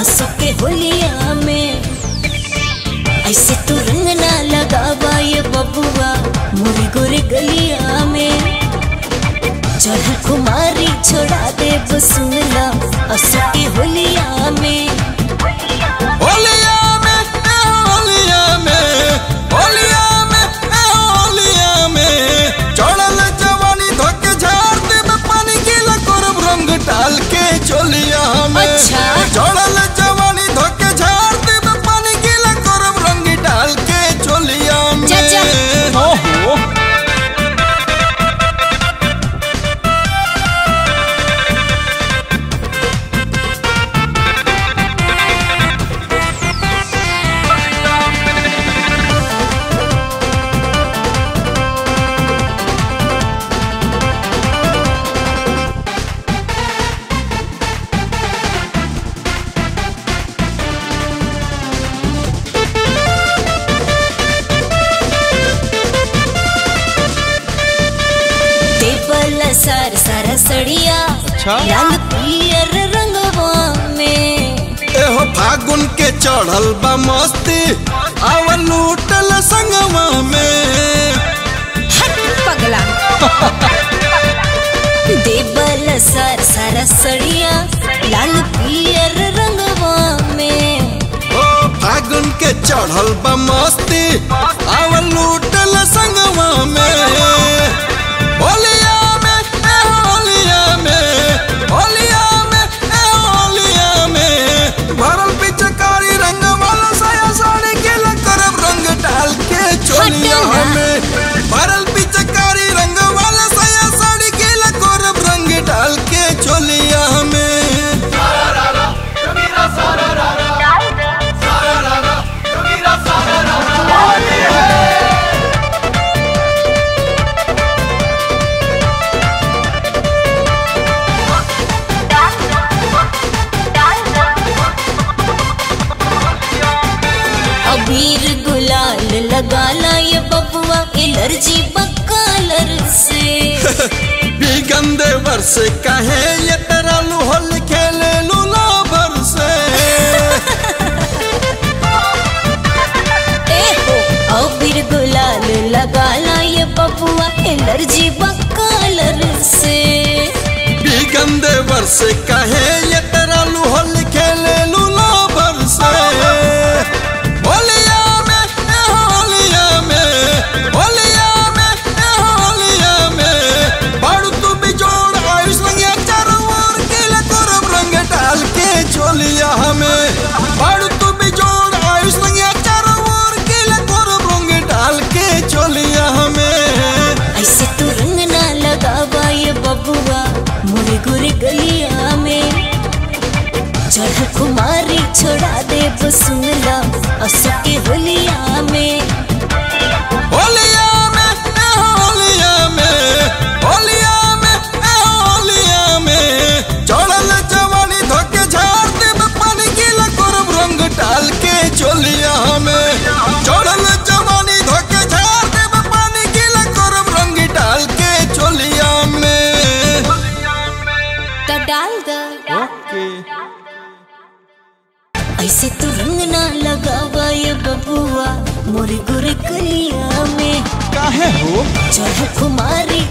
हंसों के होलिया में ऐसे तू रंग ना लगावा ये बबुआ मोरी गोरी गलिया में। चढ़ कुमारी छोड़ा दे बसुला हंसों के होलिया में। अच्छा चढ़ल जवानी धोके झाड़ देब पानी गीला करब रंग डाल के चोलिया में। ओहो सार सारा सड़िया लाल पियर रंगवा में एहो फागुन के चढ़ल बा मस्ती आव लूटल संगवा में। हट पगला देबल सार सारा सड़िया लाल पियर रंगवा में ओ फागुन के चढ़ल बा मस्ती आव लूटल संगवा में। अबीर गुलाल लगाला ये बबुआ एलर्जी बकालर से भी गंदे वर्ष कहे ये तेरा लुहल खेले लूला भर से। अबीर गुलाल लगाला ये बबुआ एलर्जी बकालर से भी गंदे वर्ष कहे ये तेरा लुहल खेले लूला भर से। चढ़ कुमारी छोड़ा दे बसुला हंसों के होलिया में। होलिया में ए होलिया में होलिया में ए होलिया में चढ़ल जवानी धोके झाड़ देब पानी गीला करब रंग डाल के चोलिया में। चढ़ल जवानी धोके झाड़ देब पानी गीला करब रंग डाल के चोलिया में। तो डाल दे ओके ऐसे तू रंग ना लगावा ये बबुआ मोरी गोरी कलिया में। काहे हो चढ़ कुमारी